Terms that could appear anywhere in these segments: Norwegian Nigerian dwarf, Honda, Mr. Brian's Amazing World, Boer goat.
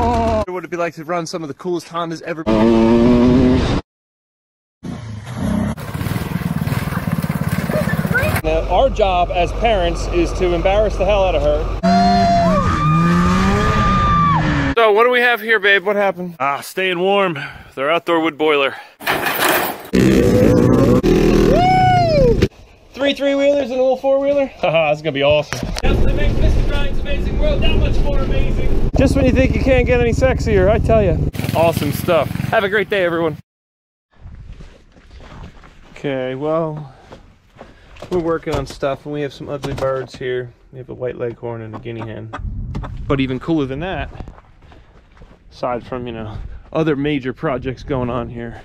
Oh, what would it be like to run some of the coolest Hondas ever? Now, our job as parents is to embarrass the hell out of her. So what do we have here, babe? What happened? Ah, staying warm. Their outdoor wood boiler. Three three-wheelers and a little four-wheeler? Haha, it's gonna be awesome. That's what makes Mr. Ryan's Amazing World that much more amazing. Just when you think you can't get any sexier, I tell you. Awesome stuff. Have a great day, everyone. Okay, well, we're working on stuff and we have some ugly birds here. We have a white leghorn and a guinea hen. But even cooler than that, aside from, you know, other major projects going on here.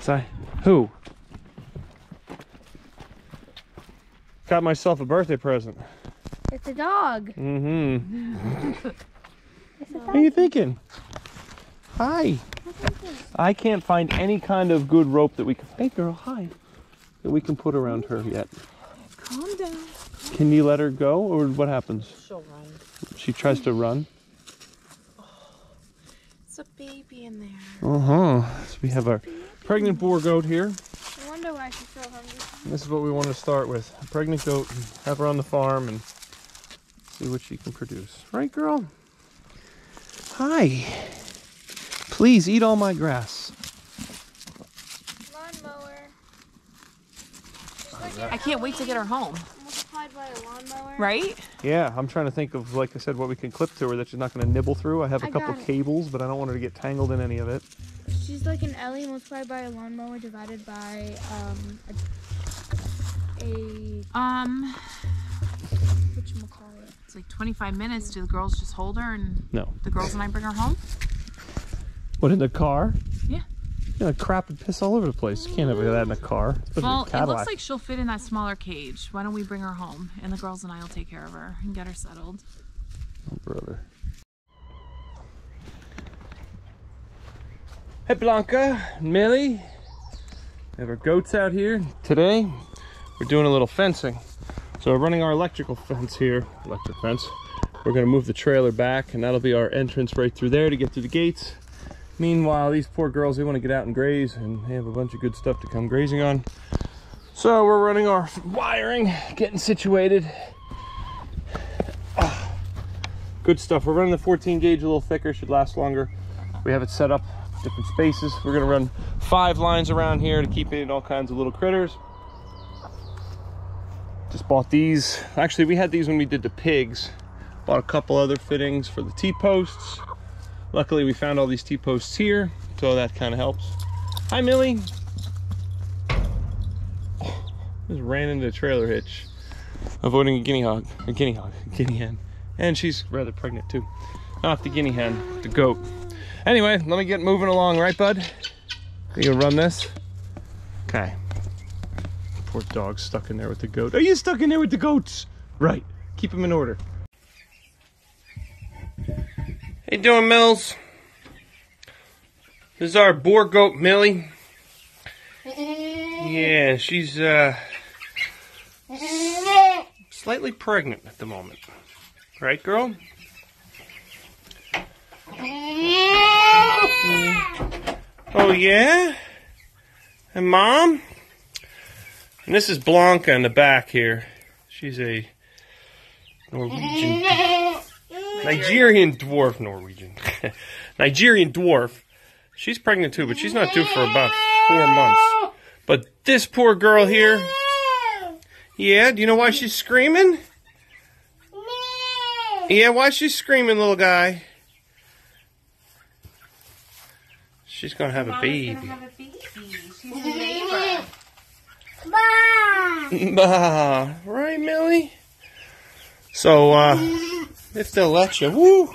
Sorry. Who? Got myself a birthday present. It's a dog. Mm-hmm. What are you thinking? Hi. I can't find any kind of good rope that we can. Hey, girl. Hi. That we can put around her yet. Calm down. Can you let her go, or what happens? She'll run. She tries to run. Oh, it's a baby in there. Uh huh. So we have our pregnant boer goat here. I wonder why she's so hungry. This is what we want to start with: a pregnant goat. Have her on the farm and see what she can produce. Right, girl? Hi. Please eat all my grass. Lawnmower. Like I can't wait to get her home. Multiplied by a lawnmower. Right? Yeah, I'm trying to think of, like I said, what we can clip to her that she's not going to nibble through. I have a couple cables, but I don't want her to get tangled in any of it. She's like an Ellie multiplied by a lawnmower divided by whatchamacallit. It's like 25 minutes. Do the girls just hold her and no. The girls and I bring her home? What, in the car? Yeah. You know, crap and piss all over the place. You can't have that in a car. Well, it looks like she'll fit in that smaller cage. Why don't we bring her home and the girls and I will take care of her and get her settled. Oh, brother. Hey, Blanca, Millie, we have our goats out here. Today, we're doing a little fencing. So we're running our electrical fence here, electric fence. We're gonna move the trailer back and that'll be our entrance right through there to get through the gates. Meanwhile, these poor girls, they wanna get out and graze and they have a bunch of good stuff to come grazing on. So we're running our wiring, getting situated. Good stuff. We're running the 14 gauge a little thicker, should last longer. We have it set up. Different spaces. We're gonna run 5 lines around here to keep in all kinds of little critters. Just bought these. Actually, we had these when we did the pigs. Bought a couple other fittings for the T-posts. Luckily, we found all these T-posts here, so that kind of helps. Hi, Millie. Oh, just ran into a trailer hitch, avoiding a guinea hen, and she's rather pregnant too. Not the guinea hen, the goat. Anyway, let me get moving along, right, bud? You gonna run this? Okay. Poor dog's stuck in there with the goat. Are you stuck in there with the goats? Right. Keep them in order. Hey, doing, Mills? This is our boer goat, Millie. Yeah, she's slightly pregnant at the moment. Right, girl? Oh yeah? And Mom? And this is Blanca in the back here. She's a Norwegian Nigerian dwarf. Nigerian dwarf. She's pregnant too, but she's not due for about 4 months. But this poor girl here. Yeah, do you know why she's screaming? Yeah, why she's screaming, little guy? She's gonna have a baby. Gonna have a baby. She's in labor. Bah. Bah. Right, Millie? So, if they'll let you, woo!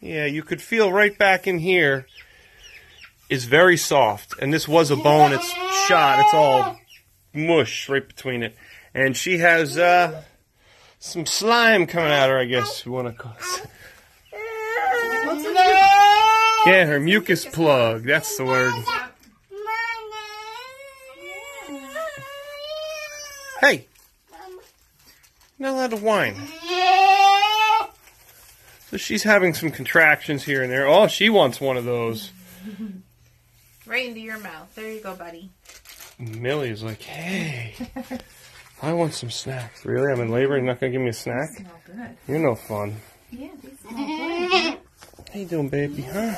Yeah, you could feel right back in here. It's very soft, and this was a bone. It's shot. It's all mush right between it, and she has some slime coming out of her. I guess you want to call it. Yeah, her mucus plug, that's the word. Hey! You're not allowed to whine. So she's having some contractions here and there. Oh, she wants one of those. Right into your mouth. There you go, buddy. Millie's like, hey, I want some snacks. Really? I'm in labor. You're not going to give me a snack? They smell good. You're no fun. Yeah, they smell good. How you doing, baby, huh?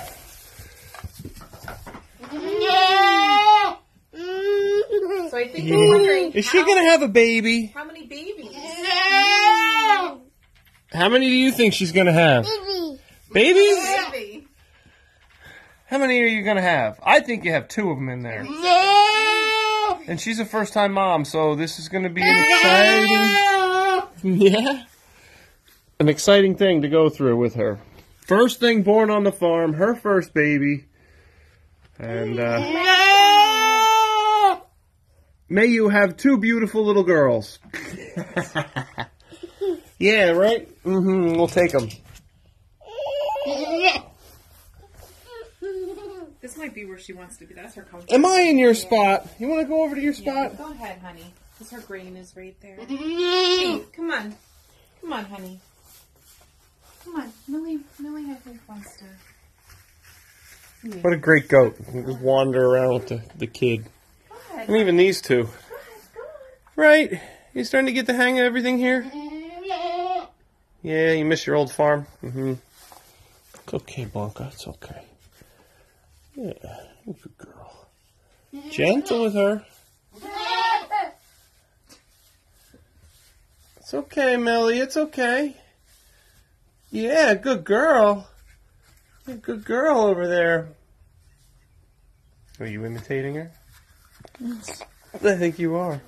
So I think we're wondering, is she going to have a baby? How many babies? How many do you think she's going to have? Babies? Baby. How many are you going to have? I think you have 2 of them in there. No. And she's a first-time mom, so this is going to be an exciting... Yeah? An exciting thing to go through with her. First thing born on the farm, her first baby. And, may you have 2 beautiful little girls. Yeah, right? Mm-hmm, we'll take them. This might be where she wants to be. That's her comfort. Am I in your spot? You want to go over to your spot? Yeah, go ahead, honey. Because her grain is right there. Hey, come on. Come on, honey. Come on. Millie, I think, wants to... What a great goat. You can just wander around with the kid. And even these 2. Right? You starting to get the hang of everything here? Yeah, you miss your old farm? Mm-hmm. It's okay, Blanca. It's okay. Yeah, good girl. Gentle with her. It's okay, Millie. It's okay. Yeah, good girl. You're a good girl over there. Are you imitating her? I think you are.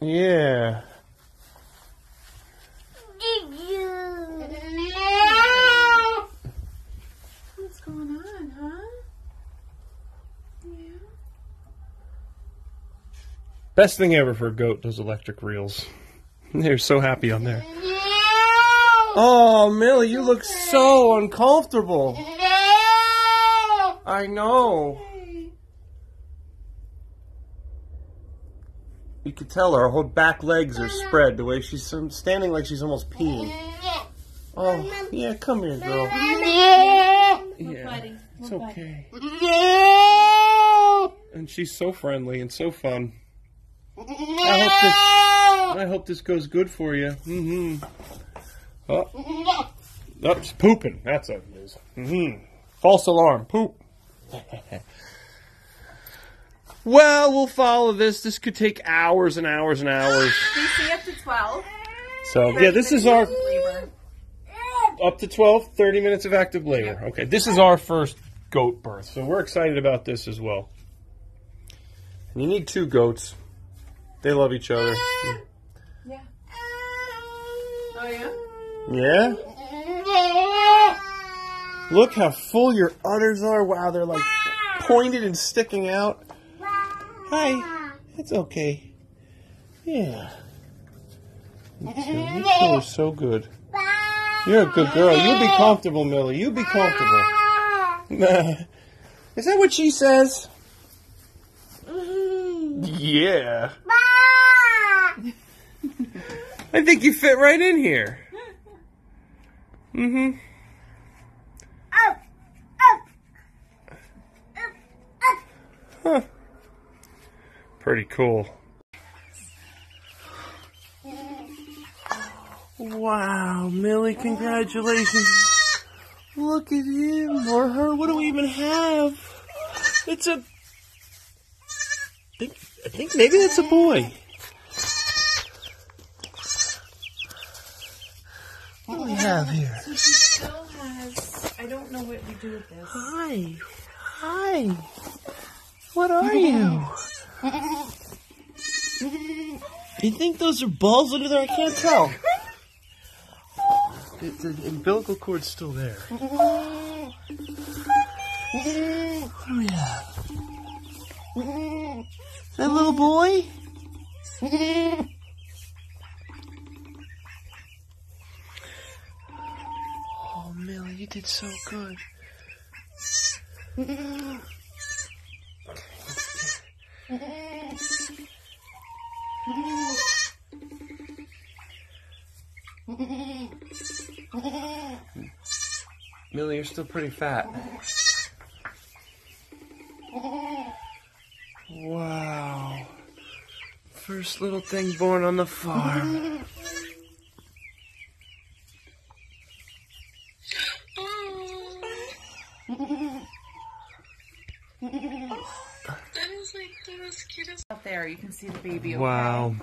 Yeah. What's going on, huh? Yeah. Best thing ever for a goat, those electric reels. They're so happy on there. Oh, Millie, you look so uncomfortable. I know. You could tell her whole back legs are spread the way she's standing, like she's almost peeing. Oh, yeah, come here, girl. Yeah, it's okay. And she's so friendly and so fun. I hope this goes good for you. Mm-hmm. Oh, that's pooping. That's what it is. Mm-hmm. False alarm. Poop. Well, we'll follow this. This could take hours and hours and hours. We see up to 12. So, yeah, this is our... Labor. Up to 12, 30 minutes of active labor. Okay, this is our first goat birth. So we're excited about this as well. And you need 2 goats. They love each other. Yeah. Oh, yeah? Yeah? Look how full your udders are. Wow, they're like pointed and sticking out. Hi, it's okay. Yeah. You two are so good. You're a good girl. You be comfortable, Millie. You be comfortable. Is that what she says? Yeah. I think you fit right in here. Mm-hmm. Huh. Pretty cool. Wow, Millie, congratulations. Look at him or her. What do we even have? It's a... I think maybe that's a boy. What do we have here? So she still has... I don't know what we do with this. Hi. Hi. What are you? You think those are balls under there? I can't tell. The umbilical cord's still there. Oh, yeah. That little boy? Oh, Millie, you did so good. Millie, you're still pretty fat. Wow. First little thing born on the farm. That is like the most cutest out there. You can see the baby. Okay? Wow.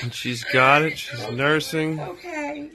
And she's got it. She's nursing. Okay.